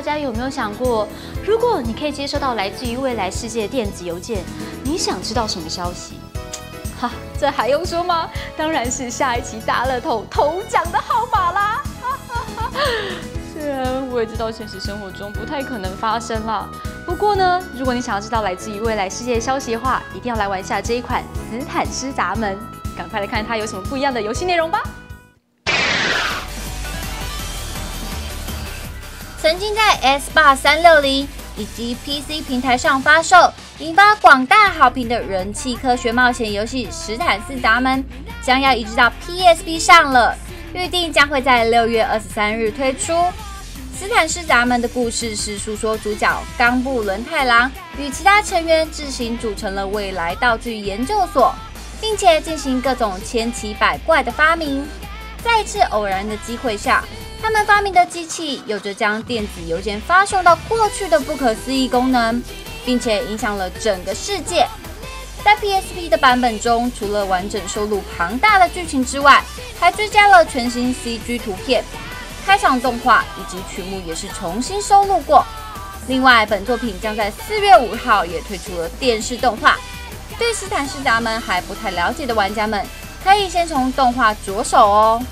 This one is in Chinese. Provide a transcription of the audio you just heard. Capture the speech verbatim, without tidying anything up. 大家有没有想过，如果你可以接收到来自于未来世界的电子邮件，你想知道什么消息？哈，这还用说吗？当然是下一期大乐透头奖的号码啦！虽然我也知道现实生活中不太可能发生啦，不过呢，如果你想要知道来自于未来世界的消息的话，一定要来玩一下这一款《斯坦施闸门》，赶快来看它有什么不一样的游戏内容吧！ 曾经在 Xbox 三六零以及 P C 平台上发售，引发广大好评的人气科学冒险游戏《斯坦施闸门》将要移植到 P S P 上了，预定将会在六月二十三日推出。《斯坦施闸门》的故事是诉说主角冈部伦太郎与其他成员自行组成了未来道具研究所，并且进行各种千奇百怪的发明。在一次偶然的机会下， 他们发明的机器有着将电子邮件发送到过去的不可思议功能，并且影响了整个世界。在 P S P 的版本中，除了完整收录庞大的剧情之外，还追加了全新 C G 图片、开场动画以及曲目也是重新收录过。另外，本作品将在四月五号也推出了电视动画。对斯坦施闸门还不太了解的玩家们，可以先从动画着手哦。